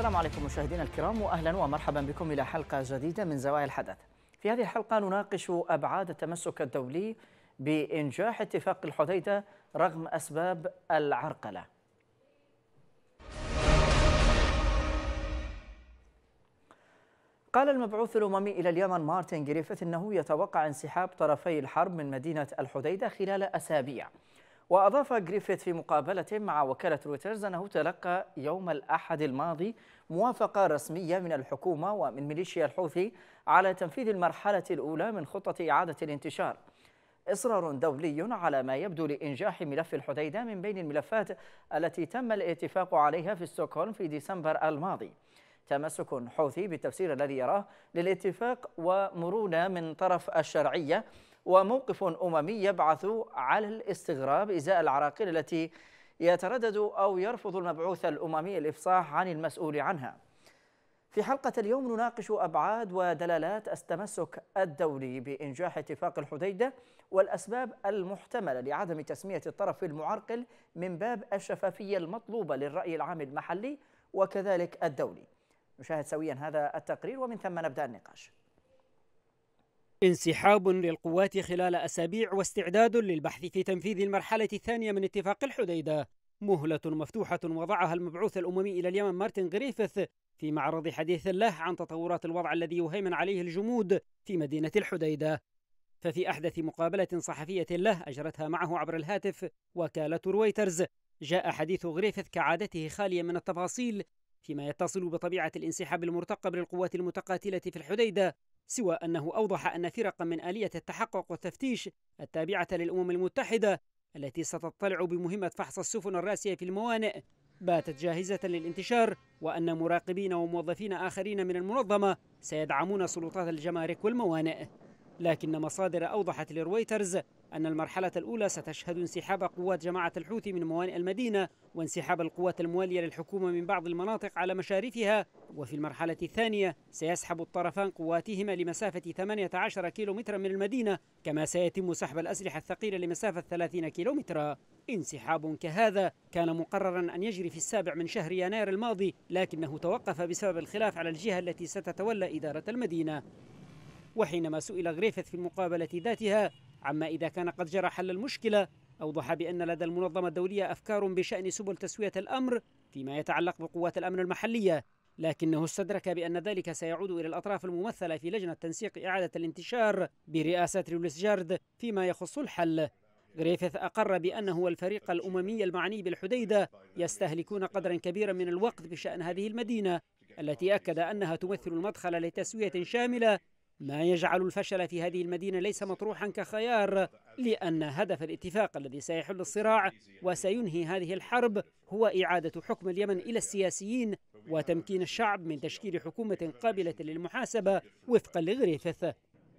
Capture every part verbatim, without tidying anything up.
السلام عليكم مشاهدينا الكرام، واهلا ومرحبا بكم الى حلقه جديده من زوايا الحدث. في هذه الحلقه نناقش ابعاد التمسك الدولي بانجاح اتفاق الحديدة رغم اسباب العرقله. قال المبعوث الاممي الى اليمن مارتن غريفيث انه يتوقع انسحاب طرفي الحرب من مدينه الحديدة خلال اسابيع. وأضاف غريفيث في مقابلة مع وكالة رويترز أنه تلقى يوم الأحد الماضي موافقة رسمية من الحكومة ومن ميليشيا الحوثي على تنفيذ المرحلة الأولى من خطة إعادة الانتشار. إصرار دولي على ما يبدو لإنجاح ملف الحديدة من بين الملفات التي تم الاتفاق عليها في ستوكهولم في ديسمبر الماضي. تمسك حوثي بالتفسير الذي يراه للاتفاق ومرونة من طرف الشرعية، وموقف أممي يبعث على الاستغراب إزاء العراقيل التي يتردد أو يرفض المبعوث الأممي الإفصاح عن المسؤول عنها. في حلقة اليوم نناقش أبعاد ودلالات التمسك الدولي بإنجاح اتفاق الحديدة والأسباب المحتملة لعدم تسمية الطرف المعرقل من باب الشفافية المطلوبة للرأي العام المحلي وكذلك الدولي. نشاهد سويا هذا التقرير ومن ثم نبدأ النقاش. انسحاب للقوات خلال أسابيع واستعداد للبحث في تنفيذ المرحلة الثانية من اتفاق الحديدة، مهلة مفتوحة وضعها المبعوث الأممي إلى اليمن مارتن غريفيث في معرض حديث له عن تطورات الوضع الذي يهيمن عليه الجمود في مدينة الحديدة. ففي أحدث مقابلة صحفية له أجرتها معه عبر الهاتف وكالة رويترز، جاء حديث غريفيث كعادته خاليا من التفاصيل فيما يتصل بطبيعة الانسحاب المرتقب للقوات المتقاتلة في الحديدة، سوى أنه أوضح أن فرقا من آلية التحقق والتفتيش التابعة للأمم المتحدة التي ستطلع بمهمة فحص السفن الراسية في الموانئ باتت جاهزة للانتشار، وأن مراقبين وموظفين آخرين من المنظمة سيدعمون سلطات الجمارك والموانئ. لكن مصادر أوضحت لرويترز أن المرحلة الأولى ستشهد انسحاب قوات جماعة الحوثي من موانئ المدينة وانسحاب القوات الموالية للحكومة من بعض المناطق على مشارفها، وفي المرحلة الثانية سيسحب الطرفان قواتهما لمسافة ثمانية عشر كيلومترا من المدينة، كما سيتم سحب الأسلحة الثقيلة لمسافة ثلاثين كيلومترا. انسحاب كهذا كان مقررا أن يجري في السابع من شهر يناير الماضي، لكنه توقف بسبب الخلاف على الجهة التي ستتولى إدارة المدينة. وحينما سئل غريفيث في المقابلة ذاتها عما إذا كان قد جرى حل المشكلة، أوضح بأن لدى المنظمة الدولية أفكار بشأن سبل تسوية الأمر فيما يتعلق بقوات الأمن المحلية، لكنه استدرك بأن ذلك سيعود إلى الأطراف الممثلة في لجنة تنسيق إعادة الانتشار برئاسة رولس جارد فيما يخص الحل. غريفيث أقر بأنه والفريق الأممي المعني بالحديدة يستهلكون قدرا كبيرا من الوقت بشأن هذه المدينة التي أكد أنها تمثل المدخل لتسوية شاملة، ما يجعل الفشل في هذه المدينة ليس مطروحا كخيار، لأن هدف الاتفاق الذي سيحل الصراع وسينهي هذه الحرب هو إعادة حكم اليمن إلى السياسيين وتمكين الشعب من تشكيل حكومة قابلة للمحاسبة وفقا لغريفيث.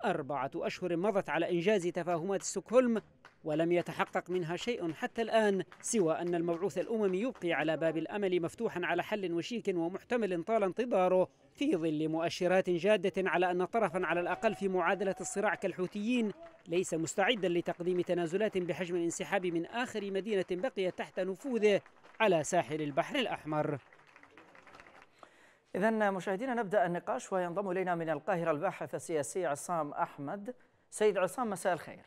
أربعة أشهر مضت على إنجاز تفاهمات ستوكهولم ولم يتحقق منها شيء حتى الآن، سوى أن المبعوث الأممي يبقي على باب الأمل مفتوحا على حل وشيك ومحتمل طال انتظاره، في ظل مؤشرات جادة على أن طرفا على الأقل في معادلة الصراع كالحوثيين ليس مستعدا لتقديم تنازلات بحجم الانسحاب من آخر مدينة بقيت تحت نفوذه على ساحل البحر الأحمر. إذن مشاهدينا نبدأ النقاش، وينضم إلينا من القاهرة الباحث السياسي عصام أحمد. سيد عصام، مساء الخير.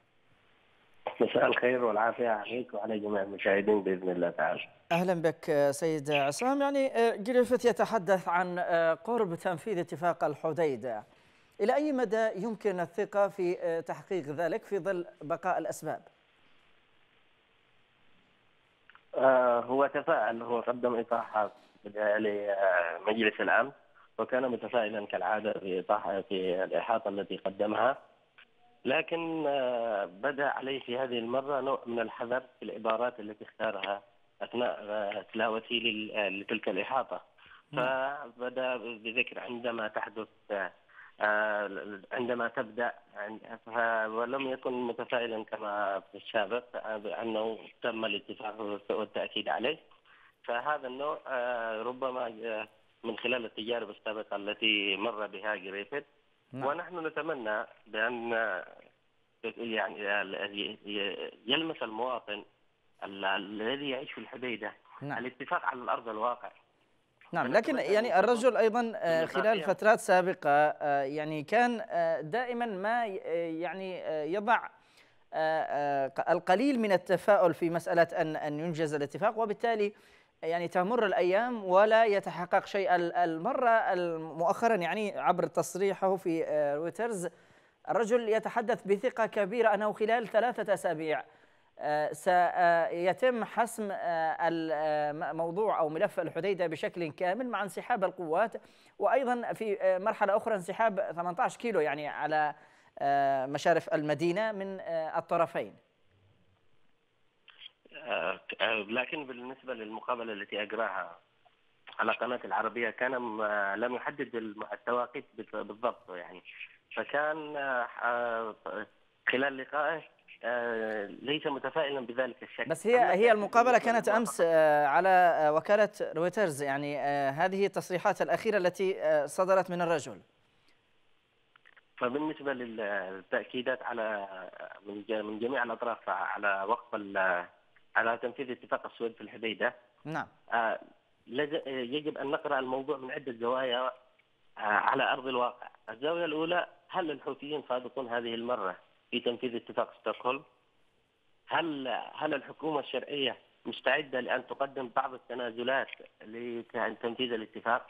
مساء الخير والعافية عليك وعلى جميع المشاهدين بإذن الله تعالى. أهلا بك سيد عصام. يعني غريفيث يتحدث عن قرب تنفيذ اتفاق الحديدة، إلى أي مدى يمكن الثقة في تحقيق ذلك في ظل بقاء الأسباب؟ هو تفاءل، هو قدم إطاحة لمجلس الأمن وكان متفائلا كالعادة في إطاحة في الإحاطة التي قدمها، لكن بدأ عليه في هذه المرة نوع من الحذر في العبارات التي اختارها أثناء تلاوته لتلك الإحاطة. فبدأ بذكر عندما تحدث عندما تبدأ، ولم يكن متفائلا كما في السابق بأنه تم الاتفاق والتأكيد عليه. فهذا النوع ربما من خلال التجارب السابقة التي مر بها غريفيث، ونحن نتمنى بأن يعني يلمس المواطن الذي يعيش في الحديدة الاتفاق على الأرض الواقع، نعم، لكن يعني الرجل أيضا خلال فترات سابقة يعني كان دائما ما يعني يضع القليل من التفاؤل في مسألة أن أن ينجز الاتفاق، وبالتالي يعني تمر الأيام ولا يتحقق شيء. المرة مؤخرا يعني عبر تصريحه في رويترز الرجل يتحدث بثقة كبيرة أنه خلال ثلاثة أسابيع سيتم حسم الموضوع أو ملف الحديدة بشكل كامل مع انسحاب القوات، وأيضا في مرحلة أخرى انسحاب ثمانية عشر كيلو يعني على مشارف المدينة من الطرفين. لكن بالنسبة للمقابلة التي أجراها على قناة العربية كان لم يحدد التواقيت بالضبط يعني، فكان خلال لقائه ليس متفائلا بذلك الشكل. بس هي هي المقابلة كانت أمس على وكالة رويترز، يعني هذه التصريحات الأخيرة التي صدرت من الرجل. فبالنسبة للتأكيدات على من جميع الأطراف على وقف على تنفيذ اتفاق السويد في الحديدة، نعم، يجب أن نقرأ الموضوع من عدة زوايا على أرض الواقع. الزاوية الأولى، هل الحوثيين صادقون هذه المرة في تنفيذ اتفاق ستوكهولم؟ هل هل الحكومة الشرعية مستعدة لأن تقدم بعض التنازلات لتنفيذ الاتفاق؟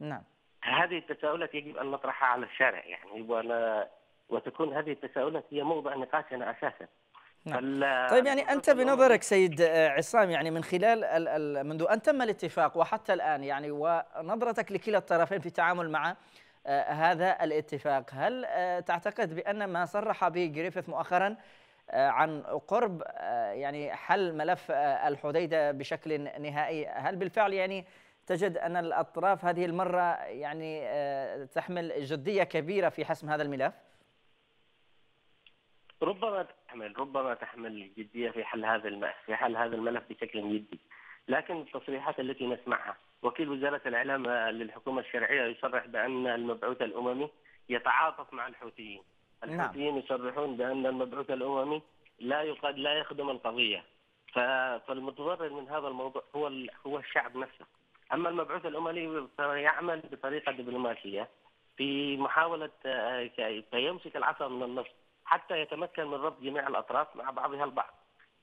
نعم. هذه التساؤلات يجب أن نطرحها على الشارع يعني، وأنا وتكون هذه التساؤلات هي موضع نقاشنا أساسا. نعم. طيب يعني أنت بنظرك سيد عصام يعني من خلال ال ال منذ أن تم الاتفاق وحتى الآن يعني، ونظرتك لكلا الطرفين في التعامل مع هذا الاتفاق، هل تعتقد بأن ما صرح به غريفيث مؤخرا عن قرب يعني حل ملف الحديدة بشكل نهائي، هل بالفعل يعني تجد أن الأطراف هذه المرة يعني تحمل جدية كبيرة في حسم هذا الملف؟ ربما تحمل ربما تحمل جدية في حل هذا الملف في حل هذا الملف بشكل جدي، لكن التصريحات التي نسمعها وكيل وزارة الإعلام للحكومة الشرعية يصرح بأن المبعوث الأممي يتعاطف مع الحوثيين. الحوثيين يصرحون بأن المبعوث الأممي لا يقاد لا يخدم القضية، فالمتضرر من هذا الموضوع هو هو الشعب نفسه. أما المبعوث الأممي فيعمل بطريقة دبلوماسية في محاولة فيمسك العصا من النصف حتى يتمكن من ربط جميع الأطراف مع بعضها البعض.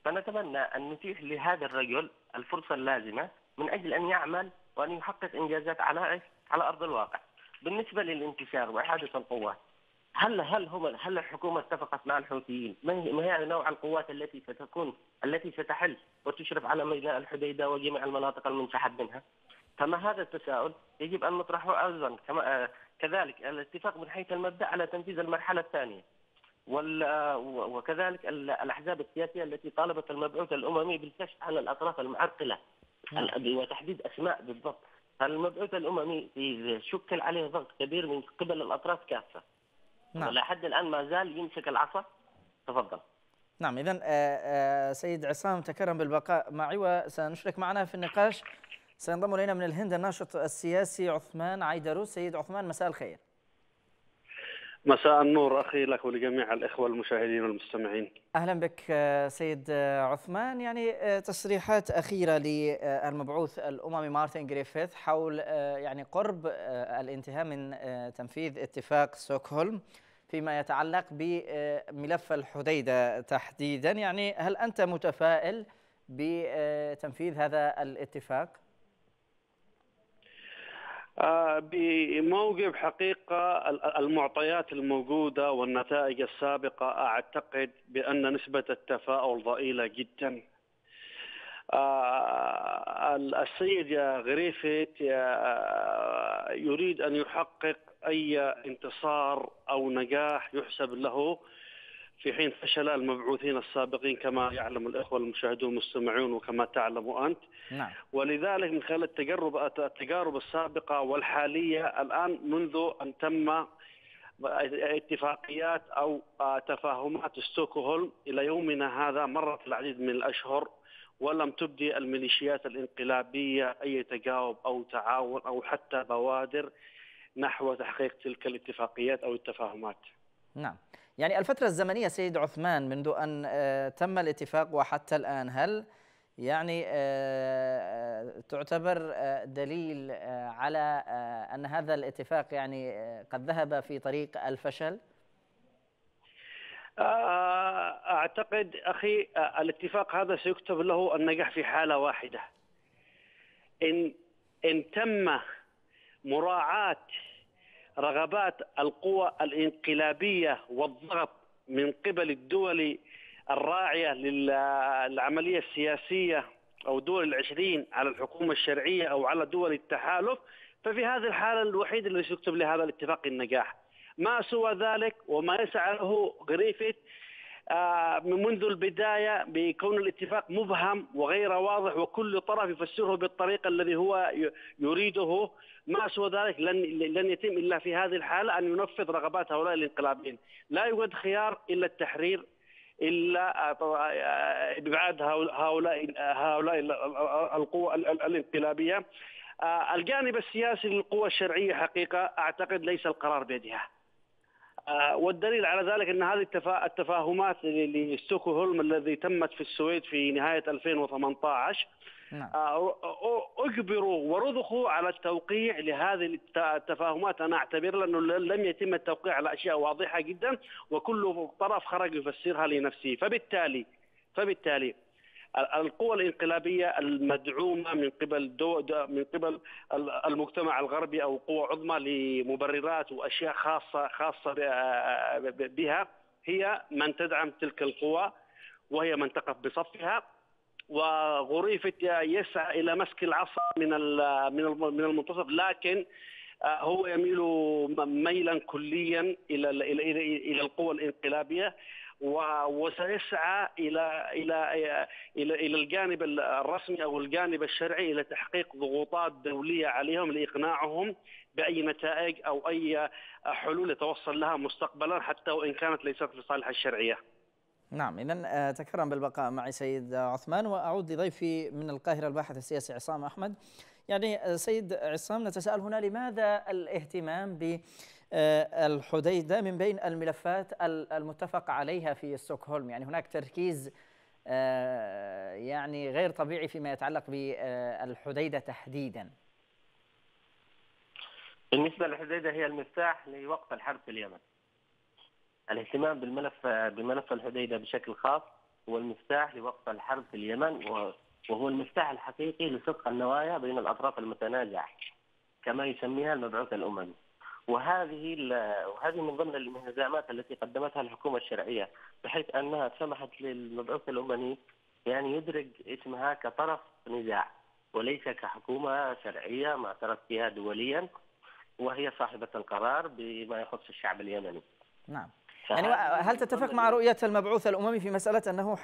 فنتمنى أن نتيح لهذا الرجل الفرصة اللازمة من أجل أن يعمل وأن يحقق إنجازات على على أرض الواقع. بالنسبة للانتشار وإعادة القوات، هل هل هم هل الحكومة اتفقت مع الحوثيين؟ ما هي نوع القوات التي ستكون التي ستحل وتشرف على ميناء الحديدة وجميع المناطق المنسحب منها؟ فما هذا التساؤل يجب أن نطرحه أيضا. كما كذلك الاتفاق من حيث المبدأ على تنفيذ المرحلة الثانية، وكذلك الأحزاب السياسية التي طالبت المبعوث الأممي بالكشف عن الأطراف المعرقلة وتحديد أسماء بالضبط. فالمبعوث الأممي شكل عليه ضغط كبير من قبل الأطراف كافة. نعم. لحد الآن ما زال يمسك العصا. تفضل. نعم، إذن سيد عصام تكرم بالبقاء معي وسنشرك معنا في النقاش. سينضم إلينا من الهند الناشط السياسي عثمان عيدروس. سيد عثمان، مساء الخير. مساء النور أخي لك ولجميع الإخوة المشاهدين والمستمعين. أهلا بك سيد عثمان. يعني تصريحات أخيرة للمبعوث الأممي مارتن غريفيث حول يعني قرب الانتهاء من تنفيذ اتفاق ستوكهولم فيما يتعلق بملف الحديدة تحديدا، يعني هل أنت متفائل بتنفيذ هذا الاتفاق؟ بموقف حقيقة المعطيات الموجودة والنتائج السابقة أعتقد بأن نسبة التفاؤل ضئيلة جدا. السيد غريفيث يريد أن يحقق أي انتصار أو نجاح يحسب له، في حين فشل المبعوثين السابقين كما يعلم الإخوة المشاهدون والمستمعون وكما تعلم أنت. نعم. ولذلك من خلال التجارب التجارب السابقة والحالية الآن منذ أن تم اتفاقيات أو تفاهمات ستوكهولم إلى يومنا هذا مرت العديد من الأشهر ولم تبدي الميليشيات الانقلابية أي تجاوب أو تعاون أو حتى بوادر نحو تحقيق تلك الاتفاقيات أو التفاهمات. نعم، يعني الفترة الزمنية سيد عثمان منذ أن تم الاتفاق وحتى الآن، هل يعني تعتبر دليل على أن هذا الاتفاق يعني قد ذهب في طريق الفشل؟ أعتقد أخي الاتفاق هذا سيكتب له النجاح في حالة واحدة، إن إن تم مراعاة رغبات القوى الانقلابية والضغط من قبل الدول الراعية للعملية السياسية أو دول العشرين على الحكومة الشرعية أو على دول التحالف، ففي هذه الحالة الوحيدة اللي سيكتب لهذا الاتفاق النجاح. ما سوى ذلك وما يسعى له غريفيث منذ البداية بكون الاتفاق مبهم وغير واضح وكل طرف يفسره بالطريقة الذي هو يريده، ما سوى ذلك لن يتم إلا في هذه الحالة أن ينفذ رغبات هؤلاء الانقلابيين. لا يوجد خيار إلا التحرير، إلا إبعاد هؤلاء هؤلاء القوى الانقلابية. الجانب السياسي للقوى الشرعية حقيقة أعتقد ليس القرار بيدها، والدليل على ذلك أن هذه التفاهمات لستوكهولم الذي تمت في السويد في نهاية ألفين وثمانية عشر أجبروا ورضخوا على التوقيع لهذه التفاهمات. أنا أعتبر أنه لم يتم التوقيع على أشياء واضحة جدا وكل طرف خرج يفسرها لنفسه، فبالتالي فبالتالي القوى الانقلابية المدعومة من قبل من قبل المجتمع الغربي أو قوى عظمى لمبررات وأشياء خاصة خاصة بها هي من تدعم تلك القوى وهي من تقف بصفها، وغريفيث يسعى إلى مسك العصا من من المنتصف، لكن هو يميل ميلا كليا إلى إلى القوى الانقلابية وسيسعى إلى إلى إلى إلى الجانب الرسمي أو الجانب الشرعي إلى تحقيق ضغوطات دولية عليهم لإقناعهم بأي نتائج أو أي حلول يتوصل لها مستقبلا حتى وإن كانت ليست في صالح الشرعية. نعم، إذا تكرم بالبقاء معي سيد عثمان، وأعود لضيفي من القاهرة الباحث السياسي عصام أحمد. يعني سيد عصام، نتساءل هنا لماذا الاهتمام ب الحديدة من بين الملفات المتفق عليها في ستوكهولم؟ يعني هناك تركيز يعني غير طبيعي فيما يتعلق بالحديدة تحديدا. بالنسبة للحديدة هي المفتاح لوقف الحرب في اليمن. الاهتمام بالملف بملف الحديدة بشكل خاص هو المفتاح لوقف الحرب في اليمن، وهو المفتاح الحقيقي لصدق النوايا بين الأطراف المتنازعة كما يسميها المبعوث الأممي. وهذه وهذه من ضمن المهزامات التي قدمتها الحكومة الشرعية، بحيث أنها سمحت للمبعوث الأممي يعني يدرج اسمها كطرف نزاع وليس كحكومة شرعية معترف بها دوليا وهي صاحبة القرار بما يخص الشعب اليمني. نعم، يعني هل تتفق مع رؤية المبعوث الأممي في مسألة أنه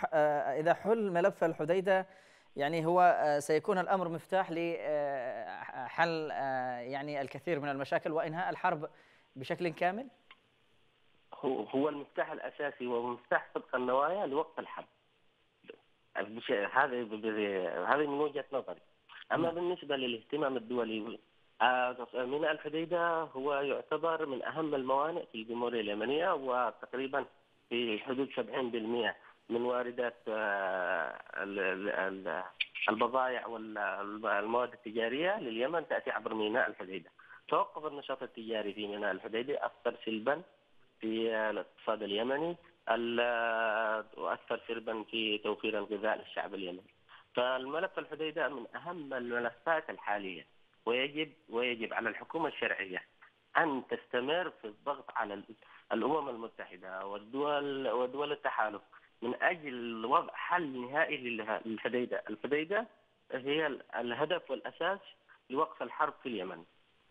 إذا حل ملف الحديدة يعني هو سيكون الأمر مفتاح لحل يعني الكثير من المشاكل وإنهاء الحرب بشكل كامل؟ هو المفتاح الأساسي ومفتاح صدق النوايا لوقف الحرب، هذا هذا من وجهة نظري. أما بالنسبة للاهتمام الدولي ميناء الحديدة هو يعتبر من أهم الموانئ في الجمهورية اليمنية، وتقريبا في حدود سبعين بالمئة من واردات البضائع والمواد التجارية لليمن تأتي عبر ميناء الحديدة. توقف النشاط التجاري في ميناء الحديدة أثر سلبا في الاقتصاد اليمني وأثر سلبا في توفير الغذاء للشعب اليمني. فالملف الحديدة من أهم الملفات الحالية، ويجب ويجب على الحكومة الشرعية أن تستمر في الضغط على الأمم المتحدة والدول ودول التحالف من أجل وضع حل نهائي للحديدة. الحديدة هي الهدف والأساس لوقف الحرب في اليمن.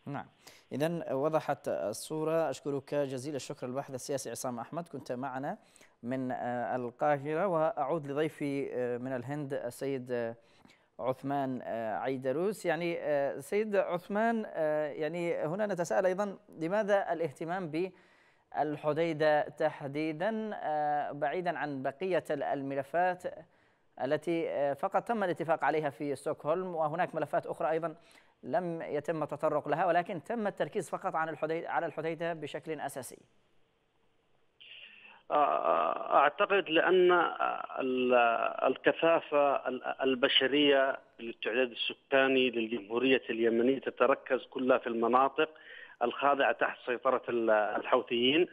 نعم، إذا وضحت الصورة. أشكرك جزيل الشكر الباحث السياسي عصام أحمد، كنت معنا من القاهرة. وأعود لضيفي من الهند السيد عثمان عيدروس. يعني سيد عثمان، يعني هنا نتساءل أيضا لماذا الاهتمام ب الحديدة تحديدا بعيدا عن بقية الملفات التي فقط تم الاتفاق عليها في ستوكهولم، وهناك ملفات أخرى أيضا لم يتم التطرق لها ولكن تم التركيز فقط عن الحديدة على الحديدة بشكل أساسي. أعتقد لأن الكثافة البشرية للتعداد السكاني للجمهورية اليمنية تتركز كلها في المناطق الخاضعة تحت سيطرة الحوثيين،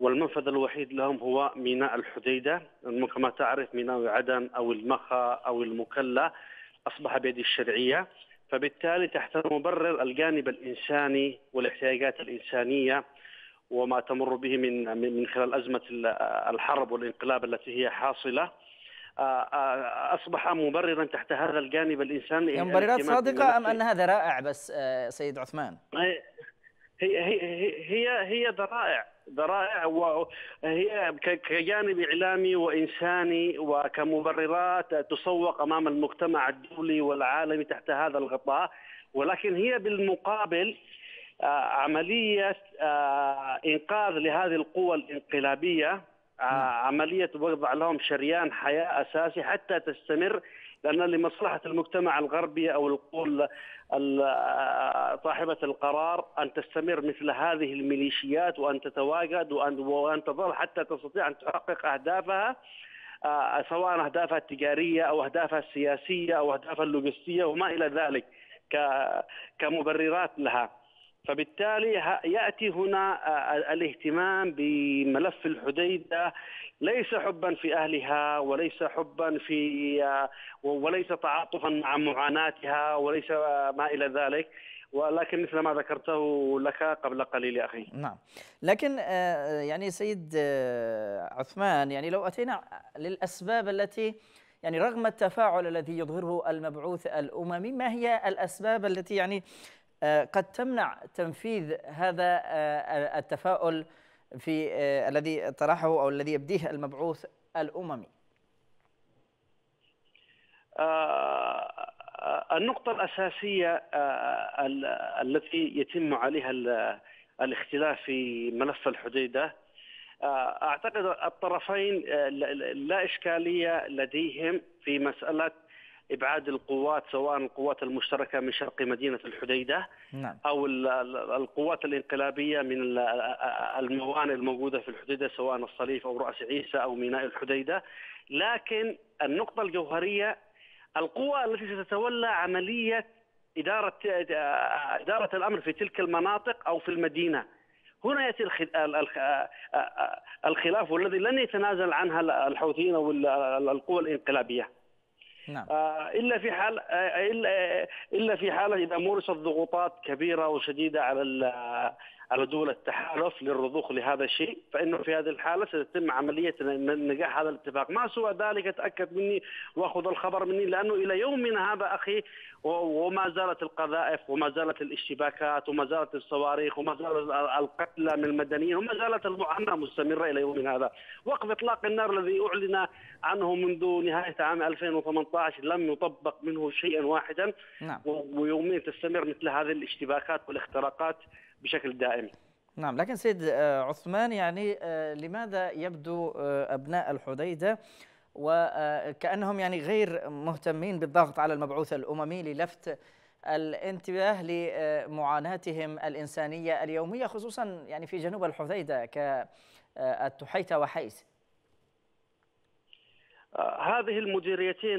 والمنفذ الوحيد لهم هو ميناء الحديدة. كما تعرف ميناء عدن أو المخا أو المكلا أصبح بيد الشرعية، فبالتالي تحت المبرر الجانب الإنساني والاحتياجات الإنسانية وما تمر به من من خلال أزمة الحرب والانقلاب التي هي حاصلة أصبح مبررا تحت هذا الجانب الإنساني. مبررات صادقة أم أن هذا رائع بس سيد عثمان؟ هي هي هي هي ذرائع ذرائع وهي كجانب إعلامي وإنساني وكمبررات تسوق أمام المجتمع الدولي والعالمي تحت هذا الغطاء، ولكن هي بالمقابل عملية إنقاذ لهذه القوى الانقلابية، عملية وضع لهم شريان حياة أساسي حتى تستمر، لأن لمصلحة المجتمع الغربي أو القوى صاحبة القرار أن تستمر مثل هذه الميليشيات وأن تتواجد وأن وأن تظل حتى تستطيع أن تحقق أهدافها، سواء أهدافها التجارية أو أهدافها السياسية أو أهدافها اللوجستية وما إلى ذلك كمبررات لها. فبالتالي يأتي هنا الاهتمام بملف الحديدة ليس حبا في أهلها وليس حبا في وليس تعاطفا مع معاناتها وليس ما إلى ذلك، ولكن مثل ما ذكرته لك قبل قليل يا أخي. نعم، لكن يعني سيد عثمان، يعني لو أتينا للأسباب التي يعني رغم التفاعل الذي يظهره المبعوث الأممي، ما هي الأسباب التي يعني قد تمنع تنفيذ هذا التفاؤل في الذي طرحه أو الذي يبديه المبعوث الأممي؟ النقطة الأساسية التي يتم عليها الاختلاف في ملف الحديدة، أعتقد الطرفين لا إشكالية لديهم في مسألة إبعاد القوات، سواء القوات المشتركة من شرق مدينة الحديدة أو القوات الانقلابية من الموانئ الموجودة في الحديدة، سواء الصليف أو رأس عيسى أو ميناء الحديدة. لكن النقطة الجوهرية القوى التي ستتولى عملية إدارة إدارة الأمر في تلك المناطق أو في المدينة، هنا يأتي الخلاف والذي لن يتنازل عنها الحوثيين أو القوى الانقلابية. نعم. إلا في حال إلا إلا في حالة إذا مورست ضغوطات كبيرة وشديدة على على دول التحالف للرضوخ لهذا الشيء، فإنه في هذه الحالة ستتم عملية نجاح هذا الاتفاق. ما سوى ذلك تأكد مني وأخذ الخبر مني، لأنه إلى يومنا هذا أخي وما زالت القذائف وما زالت الاشتباكات وما زالت الصواريخ وما زالت القتلى من المدنيين وما زالت المعاناة مستمرة إلى يومنا هذا. وقف إطلاق النار الذي أعلن عنه منذ نهاية عام ألفين وثمانية عشر لم يطبق منه شيئا واحدا. نعم. ويوميا تستمر مثل هذه الاشتباكات والاختراقات بشكل دائم. نعم، لكن سيد عثمان، يعني لماذا يبدو أبناء الحديدة وكأنهم يعني غير مهتمين بالضغط على المبعوث الأممي للفت الانتباه لمعاناتهم الإنسانية اليومية، خصوصا يعني في جنوب الحديدة كالتحيتة وحيس؟ هذه المديريتين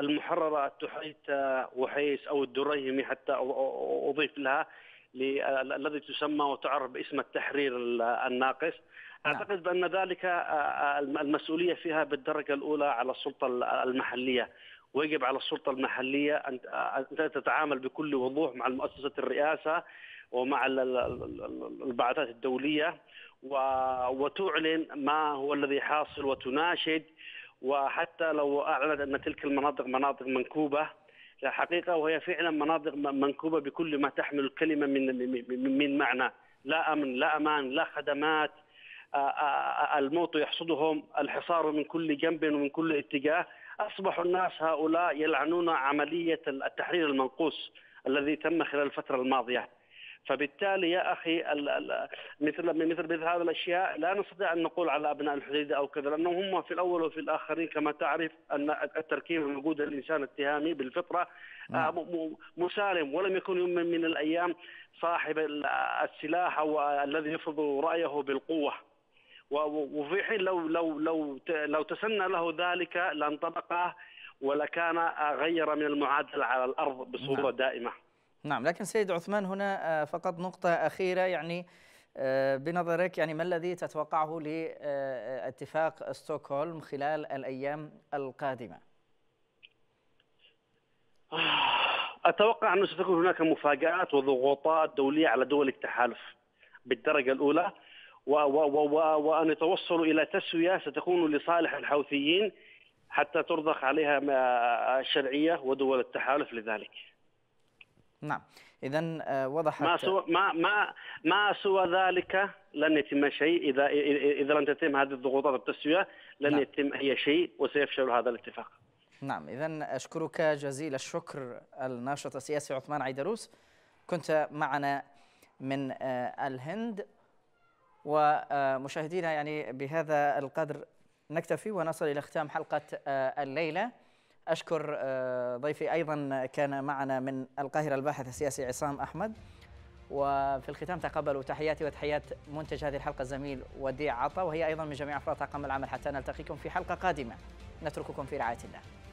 المحررة التحيتة وحيس أو الدريمي حتى أضيف لها، الذي تسمى وتعرف باسم التحرير الناقص. أعتقد بأن ذلك المسؤولية فيها بالدرجة الأولى على السلطة المحلية، ويجب على السلطة المحلية أن تتعامل بكل وضوح مع مؤسسة الرئاسة ومع البعثات الدولية وتعلن ما هو الذي حاصل وتناشد، وحتى لو أعلنت أن تلك المناطق مناطق منكوبة حقيقة، وهي فعلا مناطق منكوبة بكل ما تحمل الكلمة من من معنى، لا أمن لا أمان لا خدمات، الموت يحصدهم، الحصار من كل جنب ومن كل اتجاه. أصبح الناس هؤلاء يلعنون عملية التحرير المنقوص الذي تم خلال الفترة الماضية. فبالتالي يا أخي مثل مثل هذه الأشياء لا نستطيع أن نقول على أبناء الحديدة أو كذا، لأنهم هم في الأول وفي الآخرين كما تعرف أن التركيب الموجود للإنسان التهامي بالفطرة مسالم، ولم يكن يوم من الأيام صاحب السلاح والذي يفرض رأيه بالقوة. وفي حين لو لو لو لو تسنى له ذلك لانطبقه ولكان غير من المعادله على الارض بصوره نعم. دائمه. نعم، لكن سيد عثمان هنا فقط نقطه اخيره، يعني بنظرك يعني ما الذي تتوقعه لاتفاق ستوكهولم خلال الايام القادمه؟ اتوقع انه ستكون هناك مفاجات وضغوطات دوليه على دول التحالف بالدرجه الاولى، وأن يتوصلوا إلى تسوية ستكون لصالح الحوثيين حتى ترضخ عليها الشرعية ودول التحالف لذلك. نعم، إذن وضحت ما سوى ما ما ما سوى ذلك لن يتم شيء. إذا إذا لم تتم هذه الضغوطات والتسوية لن نعم. يتم أي شيء وسيفشل هذا الاتفاق. نعم، إذن أشكرك جزيل الشكر الناشط السياسي عثمان عيدروس، كنت معنا من الهند. ومشاهدينا يعني بهذا القدر نكتفي ونصل إلى ختام حلقة الليلة. أشكر ضيفي أيضا كان معنا من القاهرة الباحث السياسي عصام أحمد. وفي الختام تقبلوا تحياتي وتحيات منتج هذه الحلقة الزميل وديع عطا، وهي أيضا من جميع أفراد طاقم العمل، حتى نلتقيكم في حلقة قادمة. نترككم في رعاية الله.